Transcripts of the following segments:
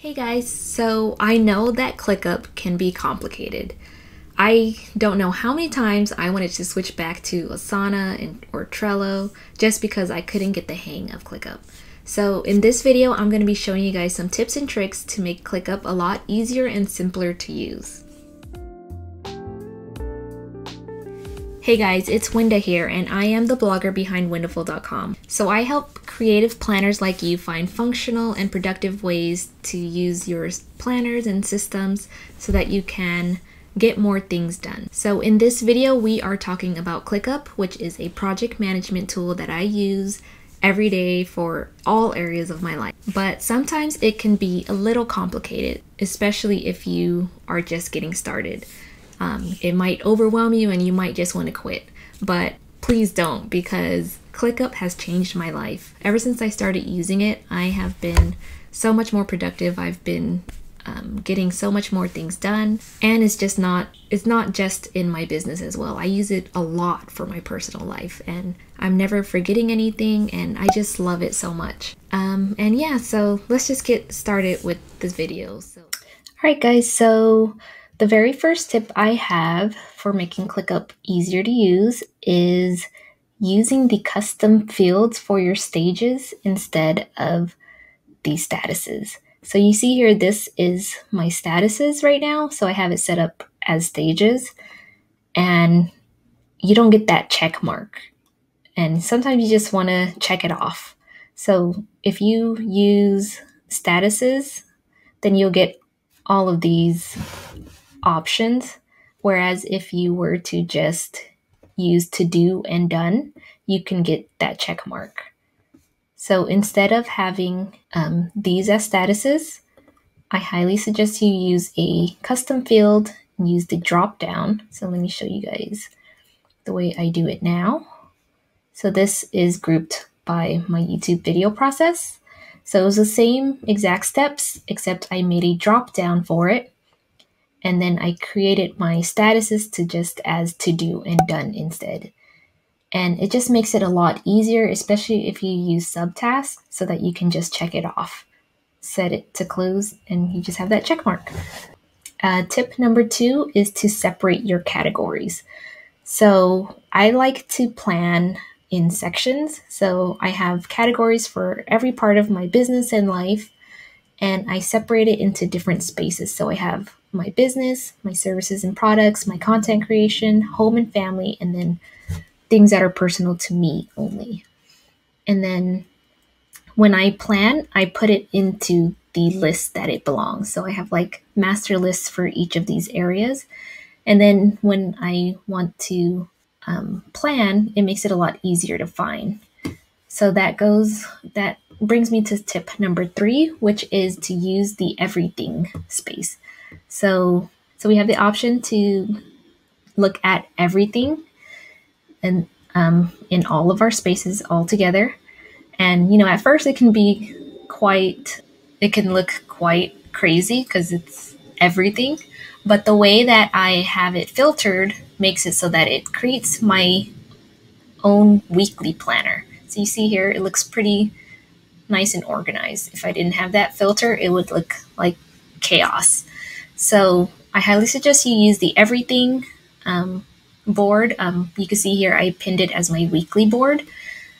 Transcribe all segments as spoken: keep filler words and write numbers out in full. Hey guys, so I know that ClickUp can be complicated. I don't know how many times I wanted to switch back to Asana and, or Trello just because I couldn't get the hang of ClickUp. So in this video, I'm going to be showing you guys some tips and tricks to make ClickUp a lot easier and simpler to use. Hey guys, it's Winda here, and I am the blogger behind Wendaful dot com. So I help creative planners like you find functional and productive ways to use your planners and systems so that you can get more things done. So in this video, we are talking about ClickUp, which is a project management tool that I use every day for all areas of my life. But sometimes it can be a little complicated, especially if you are just getting started. Um, it might overwhelm you and you might just want to quit, but please don't, because ClickUp has changed my life. Ever since I started using it, I have been so much more productive. I've been um, getting so much more things done, and it's just not, it's not just in my business as well. I use it a lot for my personal life, and I'm never forgetting anything, and I just love it so much. Um, and yeah, so let's just get started with this video. So, all right guys, so the very first tip I have for making ClickUp easier to use is using the custom fields for your stages instead of the statuses. So you see here, this is my statuses right now. So I have it set up as stages, and you don't get that check mark. And sometimes you just want to check it off. So if you use statuses, then you'll get all of these options, whereas if you were to just use to do and done, you can get that check mark. So instead of having um, these as statuses, I highly suggest you use a custom field and use the drop down. So let me show you guys the way I do it now. So this is grouped by my YouTube video process. So it was the same exact steps, except I made a drop down for it. And then I created my statuses to just as to do and done instead. And it just makes it a lot easier, especially if you use subtasks, so that you can just check it off. Set it to close, and you just have that check mark. Uh, tip number two is to separate your categories. So I like to plan in sections. So I have categories for every part of my business and life, and I separate it into different spaces. So I have my business, my services and products, my content creation, home and family, and then things that are personal to me only. And then when I plan, I put it into the list that it belongs. So I have like master lists for each of these areas. And then when I want to um, plan, it makes it a lot easier to find. So that goes, that brings me to tip number three, which is to use the everything space. So, so we have the option to look at everything and um, in all of our spaces all together. And, you know, at first it can be quite, it can look quite crazy because it's everything, but the way that I have it filtered makes it so that it creates my own weekly planner. So you see here, it looks pretty nice and organized. If I didn't have that filter, it would look like chaos. So I highly suggest you use the everything um, board. Um, you can see here I pinned it as my weekly board.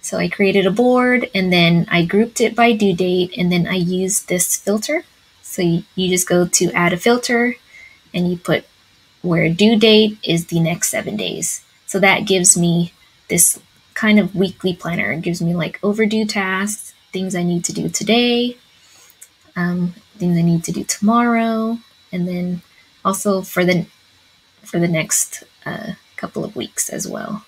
So I created a board, and then I grouped it by due date, and then I used this filter. So you, you just go to add a filter, and you put where due date is the next seven days. So that gives me this kind of weekly planner. It gives me like overdue tasks, things I need to do today, um, things I need to do tomorrow, and then also for the for the next uh, couple of weeks as well,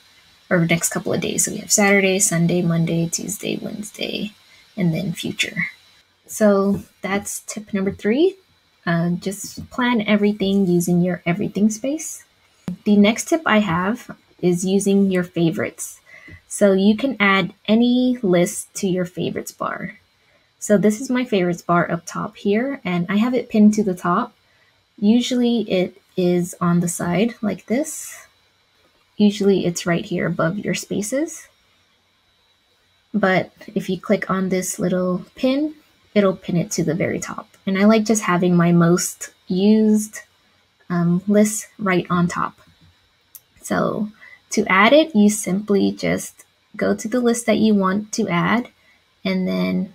or next couple of days. So we have Saturday, Sunday, Monday, Tuesday, Wednesday, and then future. So that's tip number three. Uh, just plan everything using your everything space. The next tip I have is using your favorites. So you can add any list to your favorites bar. So this is my favorites bar up top here, and I have it pinned to the top. Usually it is on the side like this. Usually it's right here above your spaces. But if you click on this little pin, it'll pin it to the very top. And I like just having my most used um, list right on top. So to add it, you simply just go to the list that you want to add and then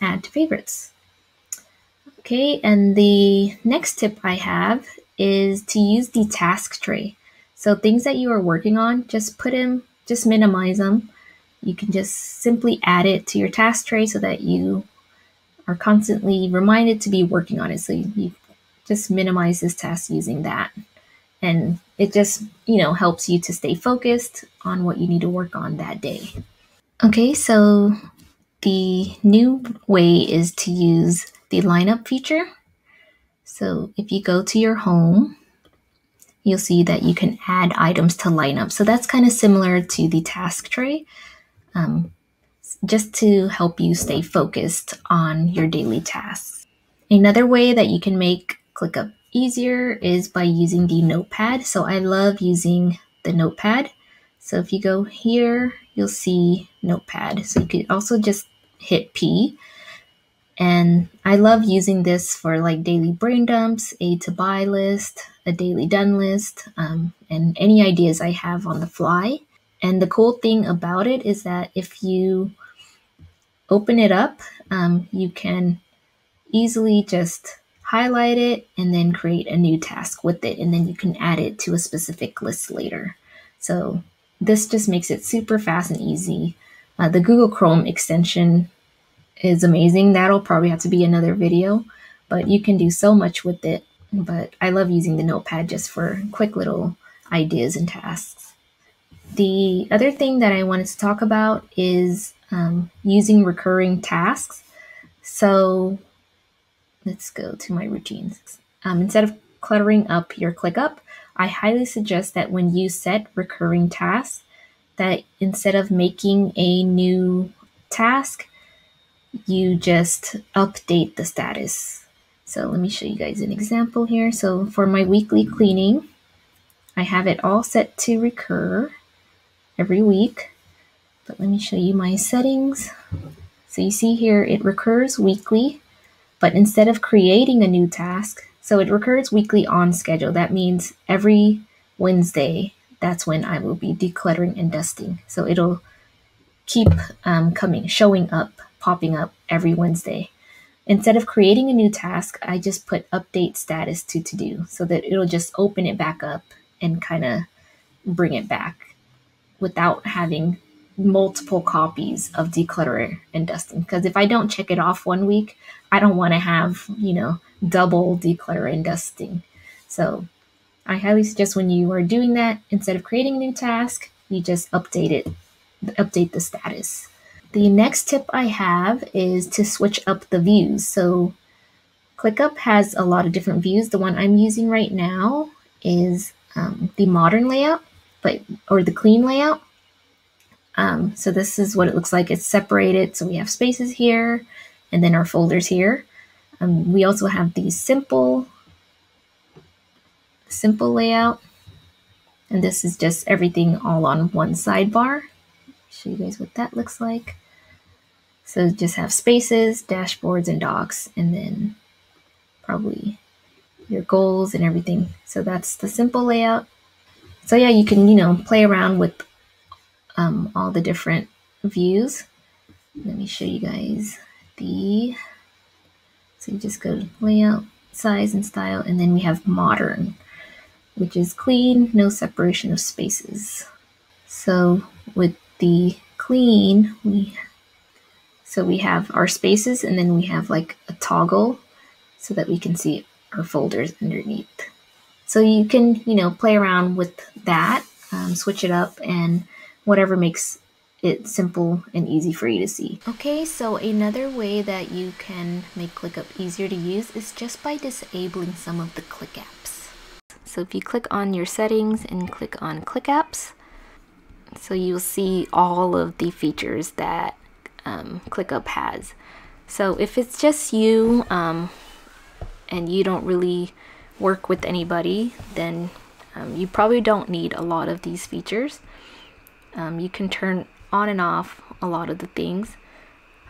add to favorites. Okay, and the next tip I have is to use the task tray. So things that you are working on, just put them, just minimize them. You can just simply add it to your task tray so that you are constantly reminded to be working on it. So you, you just minimize this task using that. And it just, you know, helps you to stay focused on what you need to work on that day. Okay, so the new way is to use the lineup feature. So if you go to your home, you'll see that you can add items to lineup. So that's kind of similar to the task tray, um, just to help you stay focused on your daily tasks. Another way that you can make ClickUp easier is by using the notepad. So I love using the notepad. So if you go here, you'll see notepad. So you could also just hit P. And I love using this for like daily brain dumps, a to buy list, a daily done list, um, and any ideas I have on the fly. And the cool thing about it is that if you open it up, um, you can easily just highlight it and then create a new task with it. And then you can add it to a specific list later. So this just makes it super fast and easy. Uh, the Google Chrome extension is amazing. That'll probably have to be another video, but you can do so much with it. But I love using the notepad just for quick little ideas and tasks. The other thing that I wanted to talk about is um, using recurring tasks. So let's go to my routines. Um, instead of cluttering up your ClickUp, I highly suggest that when you set recurring tasks, that instead of making a new task, you just update the status. So let me show you guys an example here. So for my weekly cleaning, I have it all set to recur every week, but let me show you my settings. So you see here, it recurs weekly, but instead of creating a new task, so it recurs weekly on schedule. That means every Wednesday, that's when I will be decluttering and dusting. So it'll keep um, coming, showing up, popping up every Wednesday. Instead of creating a new task, I just put update status to to do so that it'll just open it back up and kind of bring it back without having multiple copies of declutter and dusting. Because if I don't check it off one week, I don't want to have, you know, double declutter and dusting. So I highly suggest when you are doing that, instead of creating a new task, you just update it, update the status. The next tip I have is to switch up the views. So ClickUp has a lot of different views. The one I'm using right now is um, the modern layout, but or the clean layout. Um, so this is what it looks like. It's separated. So we have spaces here and then our folders here. Um, we also have the simple, simple layout. And this is just everything all on one sidebar. Show you guys what that looks like. So just have spaces, dashboards, and docs, and then probably your goals and everything. So that's the simple layout. So yeah, you can, you know, play around with um, all the different views. Let me show you guys the, so you just go to layout, size, and style, and then we have modern, which is clean, no separation of spaces. So with the clean, we so we have our spaces and then we have like a toggle so that we can see our folders underneath. So you can, you know, play around with that, um, switch it up and whatever makes it simple and easy for you to see. Okay, so another way that you can make ClickUp easier to use is just by disabling some of the Click apps. So if you click on your settings and click on Click apps, so you'll see all of the features that um, ClickUp has. So if it's just you um, and you don't really work with anybody, then um, you probably don't need a lot of these features. Um, you can turn on and off a lot of the things.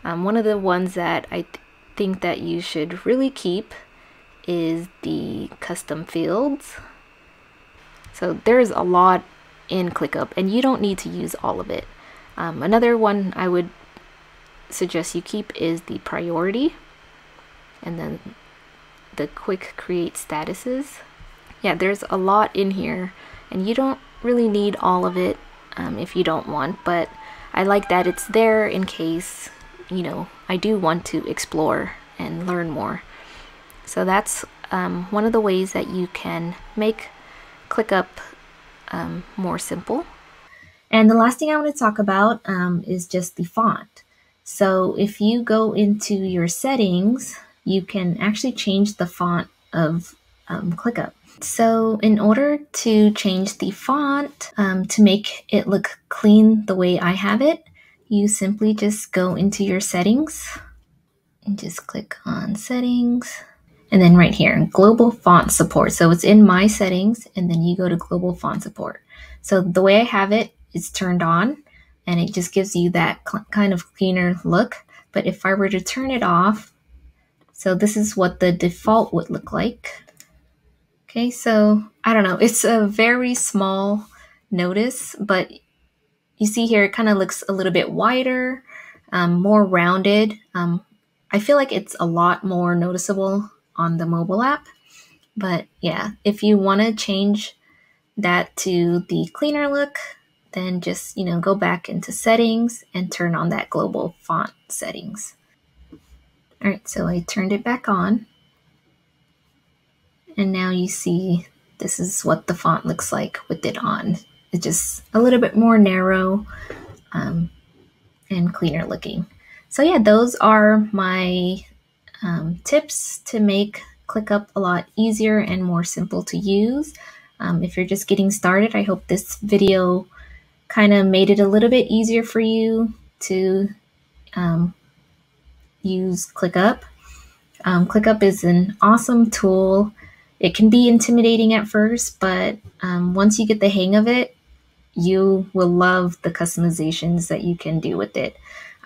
Um, one of the ones that I th think that you should really keep is the custom fields. So there's a lot in ClickUp and you don't need to use all of it. Um, another one I would suggest you keep is the priority and then the quick create statuses. Yeah, there's a lot in here and you don't really need all of it um, if you don't want, but I like that it's there in case, you know, I do want to explore and learn more. So that's um, one of the ways that you can make ClickUp um, more simple. And the last thing I want to talk about um, is just the font. So if you go into your settings, you can actually change the font of um, ClickUp. So in order to change the font, um, to make it look clean the way I have it, you simply just go into your settings and just click on settings. And then right here, global font support. So it's in my settings and then you go to global font support. So the way I have it is turned on and it just gives you that kind of cleaner look. But if I were to turn it off, so this is what the default would look like. Okay, so I don't know, it's a very small notice, but you see here, it kind of looks a little bit wider, um, more rounded. Um, I feel like it's a lot more noticeable on the mobile app, but yeah, if you want to change that to the cleaner look, then just, you know, go back into settings and turn on that global font settings. All right, so I turned it back on and now you see this is what the font looks like with it on. It's just a little bit more narrow um, and cleaner looking. So yeah, those are my um, tips to make ClickUp a lot easier and more simple to use. Um, if you're just getting started, I hope this video kind of made it a little bit easier for you to um, use ClickUp. Um, ClickUp is an awesome tool. It can be intimidating at first, but um, once you get the hang of it, you will love the customizations that you can do with it.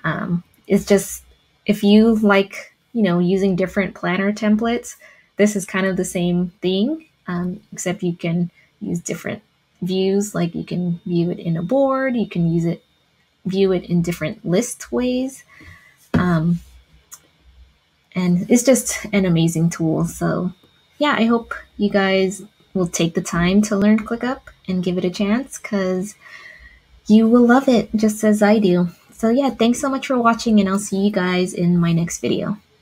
Um, it's just, if you like, you know, using different planner templates, this is kind of the same thing, um, except you can use different views. Like you can view it in a board, you can use it, view it in different list ways. Um, and it's just an amazing tool. So yeah, I hope you guys will take the time to learn ClickUp and give it a chance because you will love it just as I do. So yeah, thanks so much for watching and I'll see you guys in my next video.